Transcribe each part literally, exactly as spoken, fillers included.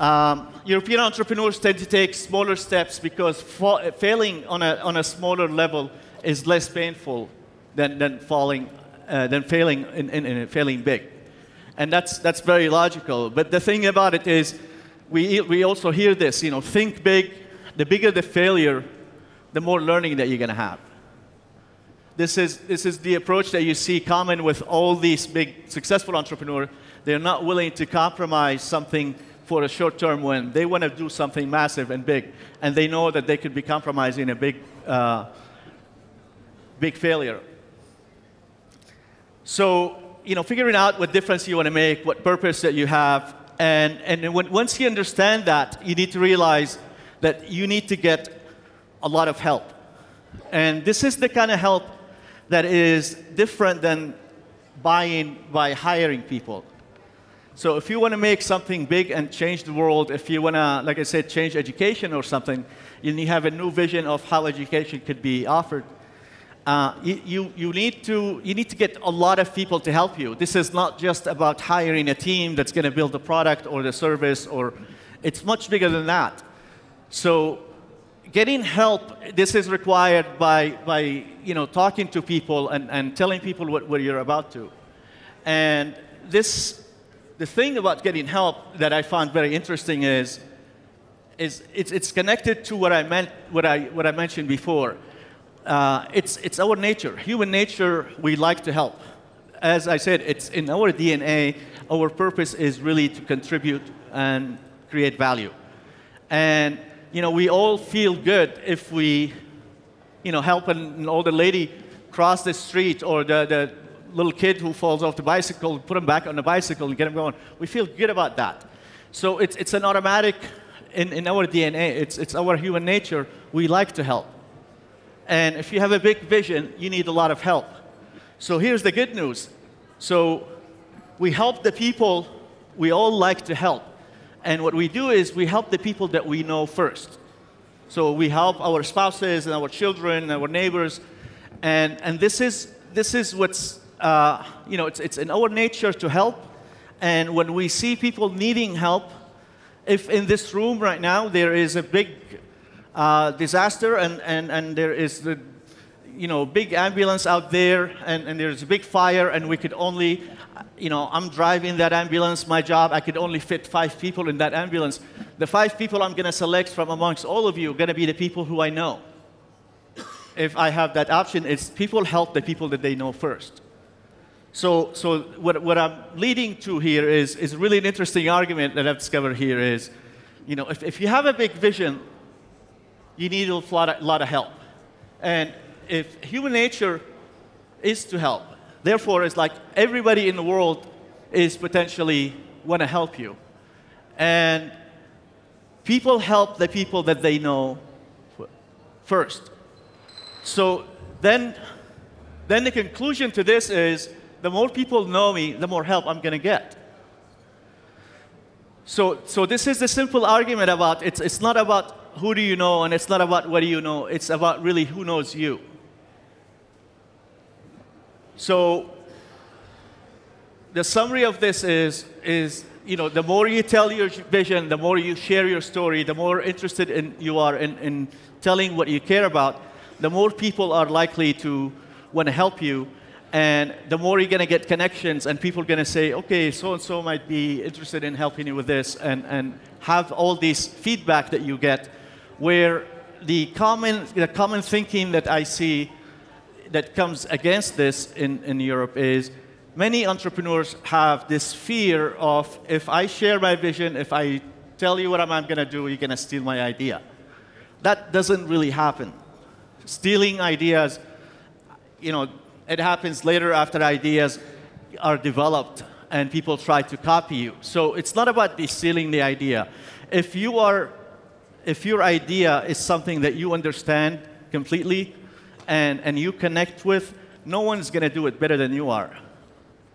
Um, European entrepreneurs tend to take smaller steps because fa failing on a, on a smaller level is less painful than, than, falling, uh, than failing, in, in, in failing big. And that's, that's very logical. But the thing about it is, we, we also hear this, you know, think big. The bigger the failure, the more learning that you're going to have. This is, this is the approach that you see common with all these big successful entrepreneurs. They're not willing to compromise something for a short-term win. They want to do something massive and big, and they know that they could be compromising a big, uh, big failure. So, you know, figuring out what difference you want to make, what purpose that you have, and, and when, once you understand that, you need to realize that you need to get a lot of help. And this is the kind of help that is different than buying by hiring people. So if you want to make something big and change the world, if you want to, like I said, change education or something, and you have a new vision of how education could be offered, uh, you, you, need to, you need to get a lot of people to help you. This is not just about hiring a team that's going to build the product or the service, or it's much bigger than that. So getting help, this is required by, by you know, talking to people and, and telling people what, what you're about to. And this, the thing about getting help that I found very interesting is, is it's, it's connected to what I, meant, what I, what I mentioned before. Uh, it's, it's our nature. Human nature, we like to help. As I said, it's in our D N A. Our purpose is really to contribute and create value. And you know, we all feel good if we, you know, help an older lady cross the street, or the, the little kid who falls off the bicycle, put him back on the bicycle and get him going. We feel good about that. So it's, it's an automatic in, in our D N A. It's, it's our human nature. We like to help. And if you have a big vision, you need a lot of help. So here's the good news. So we help the people we all like to help. And what we do is we help the people that we know first. So we help our spouses and our children, our neighbors. And, and this, is, this is what's, uh, you know, it's, it's in our nature to help. And when we see people needing help, if in this room right now there is a big uh, disaster and, and, and there is the, you know, big ambulance out there, and, and there's a big fire, and we could only, you know, I'm driving that ambulance, my job, I could only fit five people in that ambulance. The five people I'm going to select from amongst all of you are going to be the people who I know. If I have that option, it's people help the people that they know first. So, so what, what I'm leading to here is, is really an interesting argument that I've discovered here is, you know, if, if you have a big vision, you need a lot of, lot of help. And if human nature is to help, therefore, it's like everybody in the world is potentially want to help you. And people help the people that they know first. So then, then the conclusion to this is, the more people know me, the more help I'm going to get. So, so this is the simple argument about, it's, it's not about who do you know, and it's not about what do you know. It's about really who knows you. So the summary of this is, is, you know, the more you tell your vision, the more you share your story, the more interested in you are in, in telling what you care about, the more people are likely to want to help you, and the more you're going to get connections, and people are going to say, okay, so-and-so might be interested in helping you with this, and, and have all these feedback that you get, where the common, the common thinking that I see that comes against this in, in Europe is many entrepreneurs have this fear of, if I share my vision, if I tell you what I'm, I'm going to do, you're going to steal my idea. That doesn't really happen. Stealing ideas, you know, it happens later after ideas are developed and people try to copy you. So it's not about the stealing the idea. If you are, if your idea is something that you understand completely, And, and you connect with, no one's going to do it better than you are.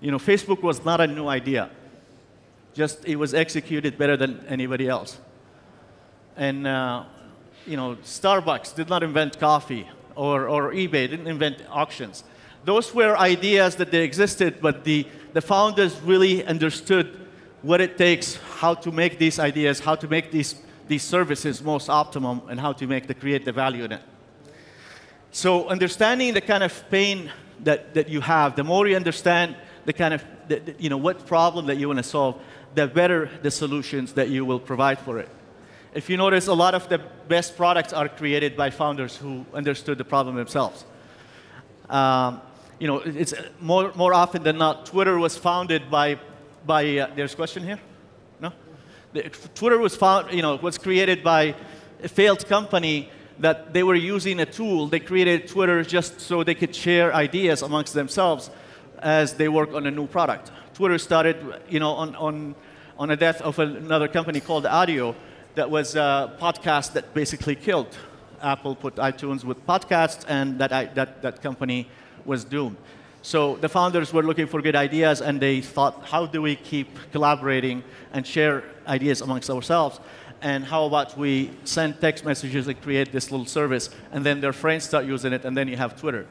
You know, Facebook was not a new idea. Just it was executed better than anybody else. And, uh, you know, Starbucks did not invent coffee, or, or eBay didn't invent auctions. Those were ideas that they existed, but the, the founders really understood what it takes, how to make these ideas, how to make these, these services most optimum, and how to make the, create the value in it. So understanding the kind of pain that, that you have, the more you understand the kind of, the, the, you know, what problem that you want to solve, the better the solutions that you will provide for it. If you notice, a lot of the best products are created by founders who understood the problem themselves. Um, you know, it's more, more often than not, Twitter was founded by, by uh, there's a question here? No? The, Twitter was found, you know, was created by a failed company that they were using a tool. They created Twitter just so they could share ideas amongst themselves as they work on a new product. Twitter started, you know, on, on, on the death of another company called Odeo that was a podcast that basically killed. Apple put iTunes with podcasts, and that, I, that, that company was doomed. So the founders were looking for good ideas, and they thought, how do we keep collaborating and share ideas amongst ourselves? And how about we send text messages and create this little service, and then their friends start using it, and then you have Twitter.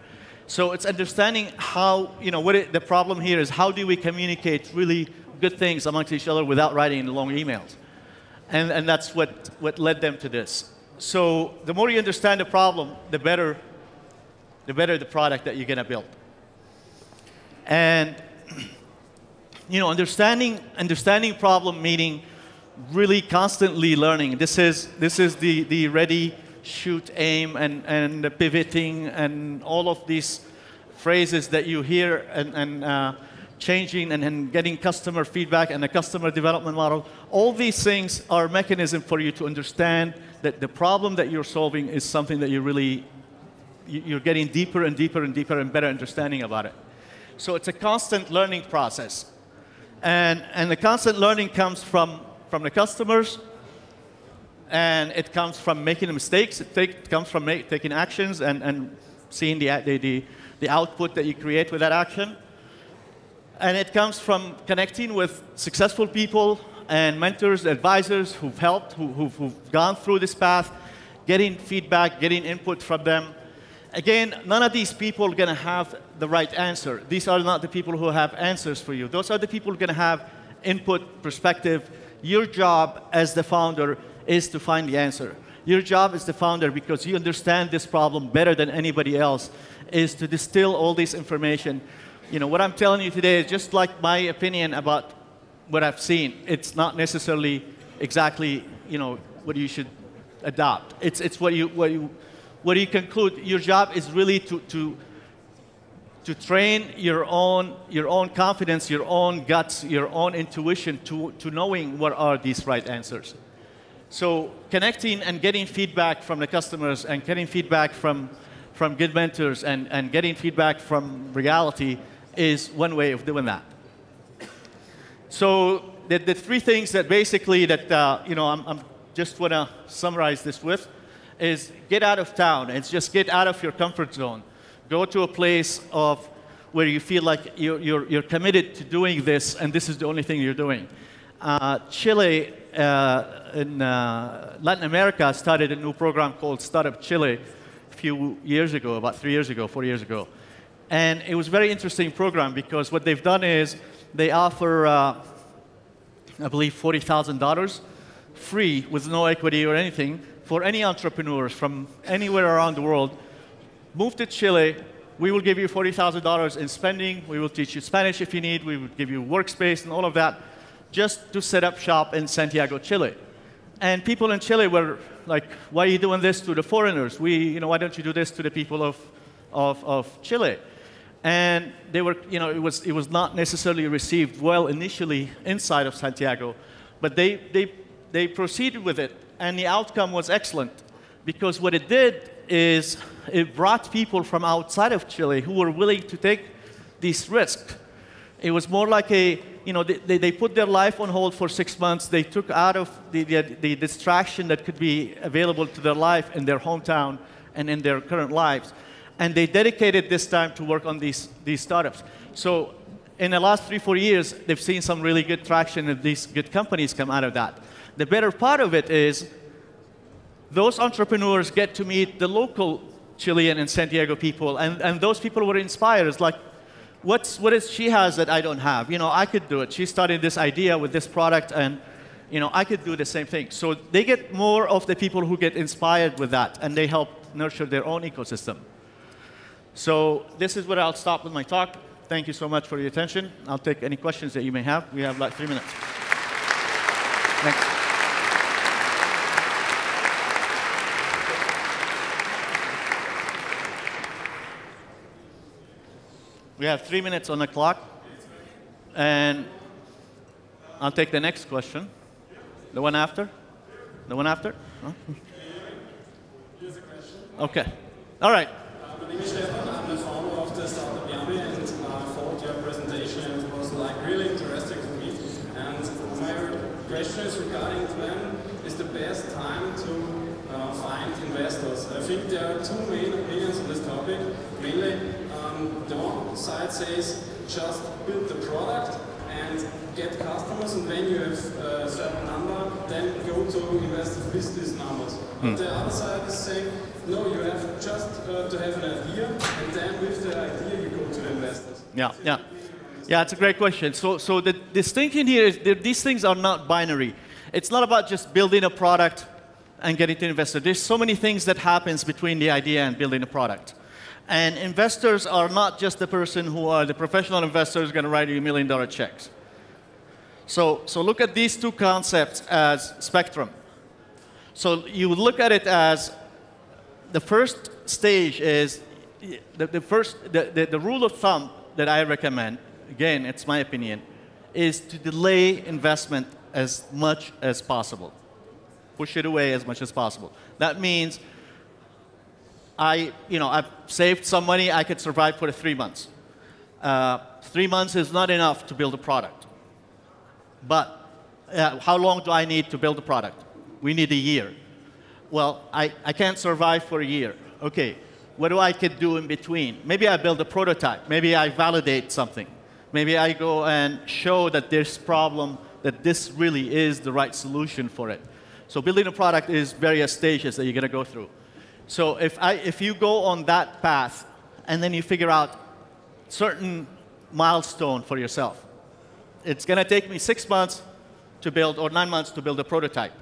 So it's understanding how, you know, what it, the problem here is how do we communicate really good things amongst each other without writing long emails? And, and that's what, what led them to this. So the more you understand the problem, the better, the better the product that you're going to build. And, you know, understanding, understanding problem meaning really constantly learning. This is, this is the, the ready, shoot, aim, and, and the pivoting, and all of these phrases that you hear, and, and uh, changing, and, and getting customer feedback, and the customer development model. All these things are a mechanism for you to understand that the problem that you're solving is something that you really, you're getting deeper and deeper and deeper and better understanding about it. So it's a constant learning process. And, and the constant learning comes from, from the customers, and it comes from making mistakes. It, take, it comes from make, taking actions and, and seeing the, the, the, the output that you create with that action. And it comes from connecting with successful people and mentors, advisors who've helped, who, who've, who've gone through this path, getting feedback, getting input from them. Again, none of these people are going to have the right answer. These are not the people who have answers for you. Those are the people who are going to have input, perspective. Your job as the founder is to find the answer. Your job as the founder, because you understand this problem better than anybody else, is to distill all this information. You know, what I'm telling you today is just like my opinion about what I've seen. It's not necessarily exactly, you know, what you should adopt. It's, it's what you, what you, what you conclude. Your job is really to, to, to train your own, your own confidence, your own guts, your own intuition to, to knowing what are these right answers. So connecting and getting feedback from the customers, and getting feedback from, from good mentors, and, and getting feedback from reality is one way of doing that. So the, the three things that basically that uh, you know I'm, I'm just want to summarize this with is get out of town. It's just get out of your comfort zone. Go to a place of where you feel like you're, you're, you're committed to doing this, and this is the only thing you're doing. Uh, Chile uh, in uh, Latin America started a new program called Startup Chile a few years ago, about three years ago, four years ago, and it was a very interesting program because what they've done is they offer, uh, I believe, forty thousand dollars free with no equity or anything for any entrepreneurs from anywhere around the world. Move to Chile. We will give you forty thousand dollars in spending. We will teach you Spanish if you need. We will give you workspace and all of that just to set up shop in Santiago, Chile. And people in Chile were like, why are you doing this to the foreigners? We, you know, why don't you do this to the people of, of, of Chile? And they were, you know, it was, it was not necessarily received well initially inside of Santiago, but they, they, they proceeded with it, and the outcome was excellent because what it did is it brought people from outside of Chile who were willing to take this risk. It was more like a, you know, they, they put their life on hold for six months. They took out of the, the, the distraction that could be available to their life in their hometown and in their current lives. And they dedicated this time to work on these, these startups. So in the last three, four years, they've seen some really good traction, and these good companies come out of that. The better part of it is those entrepreneurs get to meet the local Chilean and Santiago people, and, and those people were inspired. It's like, what's, what is she has that I don't have? You know, I could do it. She started this idea with this product, and you know, I could do the same thing. So they get more of the people who get inspired with that, and they help nurture their own ecosystem. So this is where I'll stop with my talk. Thank you so much for your attention. I'll take any questions that you may have. We have like three minutes. Next. We have three minutes on the clock, and I'll take the next question. The one after? The one after? Huh? Here's a question. OK. All right. Uh, my name is Stefan. I'm the founder of the Startup Chile, and I followed your presentation. It was like really interesting for me. And my question is regarding when is the best time to uh, find investors. I think there are two main opinions on this topic, mainly. The one side says just build the product and get customers, and when you have a certain number, then go to investors with these numbers. Mm. The other side is saying, no, you have just uh, to have an idea, and then with the idea you go to the investors. Yeah, yeah. Yeah, it's a great question. So, so the distinction here is that these things are not binary. It's not about just building a product and getting to investor. There's so many things that happens between the idea and building a product. And investors are not just the person who are the professional investors going to write you million dollar checks. So, so look at these two concepts as spectrum. So you look at it as the first stage is the, the first, the, the, the rule of thumb that I recommend, again, it's my opinion, is to delay investment as much as possible. Push it away as much as possible. That means I, you know, I've saved some money. I could survive for three months. Uh, three months is not enough to build a product. But uh, how long do I need to build a product? We need a year. Well, I, I can't survive for a year. OK, what do I could do in between? Maybe I build a prototype. Maybe I validate something. Maybe I go and show that there's a problem, that this really is the right solution for it. So building a product is various stages that you're going to go through. So if, I, if you go on that path, and then you figure out certain milestone for yourself, it's going to take me six months to build or nine months to build a prototype.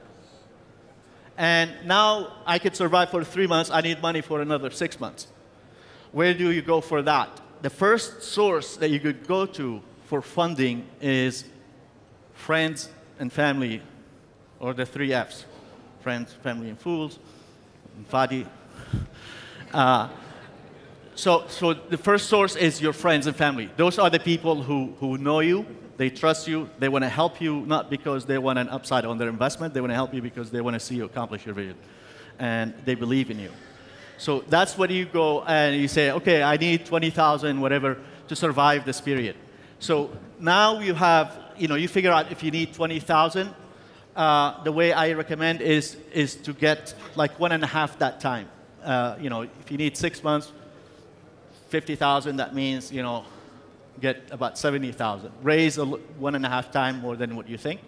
And now I could survive for three months. I need money for another six months. Where do you go for that? The first source that you could go to for funding is friends and family, or the three Fs, friends, family, and fools. Fadi. Uh, so, so the first source is your friends and family. Those are the people who, who know you, they trust you, they want to help you, not because they want an upside on their investment. They want to help you because they want to see you accomplish your vision, and they believe in you. So that's where you go and you say, OK, I need twenty thousand, whatever, to survive this period. So now you have, you know, you figure out if you need twenty thousand. Uh, the way I recommend is, is to get like one and a half that time. Uh, you know, if you need six months, fifty thousand, that means, you know, get about seventy thousand. Raise a, one and a half time more than what you think,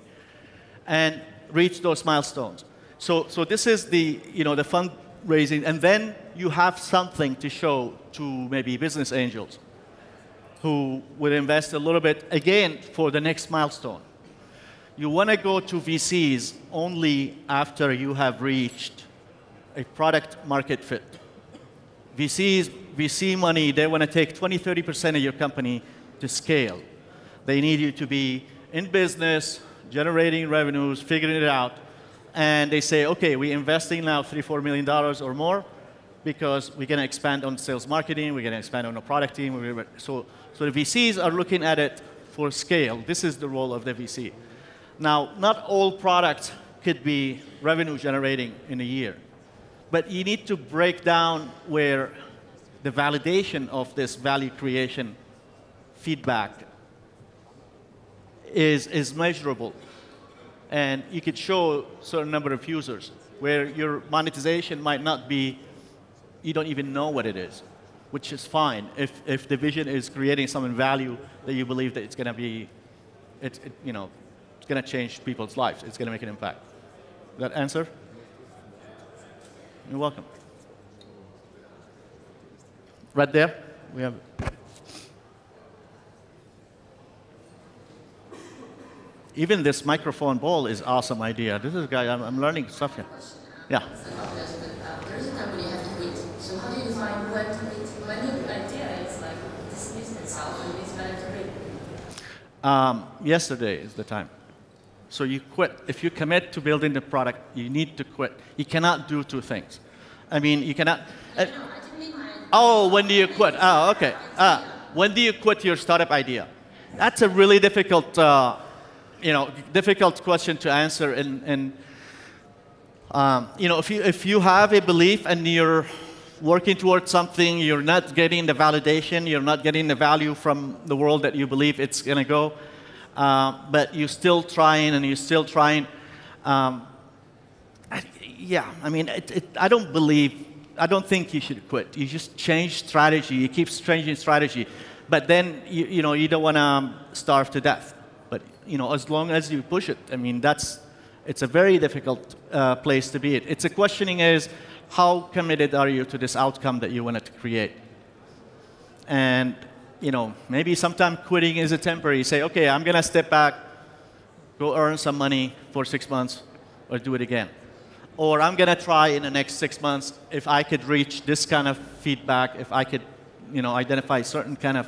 and reach those milestones. So, so this is the, you know, the fundraising. And then you have something to show to maybe business angels who would invest a little bit, again, for the next milestone. You want to go to V Cs only after you have reached a product market fit. V Cs, V C money, they want to take twenty, thirty percent of your company to scale. They need you to be in business, generating revenues, figuring it out. And they say, OK, we're investing now three, four million dollars or more because we're going to expand on sales marketing. We're going to expand on the product team. So, so the V Cs are looking at it for scale. This is the role of the V C. Now, not all products could be revenue generating in a year. But you need to break down where the validation of this value creation feedback is, is measurable. And you could show a certain number of users where your monetization might not be, you don't even know what it is, which is fine if, if the vision is creating some value that you believe that it's going to be, it, it, you know, going to change people's lives. It's going to make an impact. That answer? You're welcome. Right there, we have. Even this microphone ball is awesome idea. This is guy, I'm, I'm learning stuff here. Yeah. There's a time when you have to quit. So how do you find when to quit? When you have an idea, it's like this business itself, and it's better to quit. Um, yesterday is the time. So you quit. If you commit to building the product, you need to quit. You cannot do two things. I mean, you cannot. No, uh, no, I didn't mean my oh, when do you quit? Oh, okay. Uh, when do you quit your startup idea? That's a really difficult, uh, you know, difficult question to answer. And, and um, you know, if you if you have a belief and you're working towards something, you're not getting the validation, you're not getting the value from the world that you believe it's gonna go. Uh, but you're still trying and you're still trying. Um, I, yeah, I mean, it, it, I don't believe, I don't think you should quit. You just change strategy. You keep changing strategy. But then, you, you know, you don't want to starve to death. But, you know, as long as you push it, I mean, that's, it's a very difficult uh, place to be in. It's a questioning is, how committed are you to this outcome that you wanted to create? And, you know, maybe sometimes quitting is a temporary. You say, okay, I'm going to step back, go earn some money for six months, or do it again. Or I'm going to try in the next six months if I could reach this kind of feedback, if I could, you know, identify certain kind of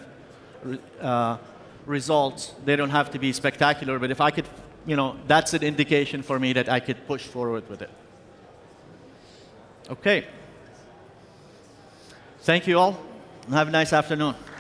uh, results. They don't have to be spectacular, but if I could, you know, that's an indication for me that I could push forward with it. Okay. Thank you all, and have a nice afternoon.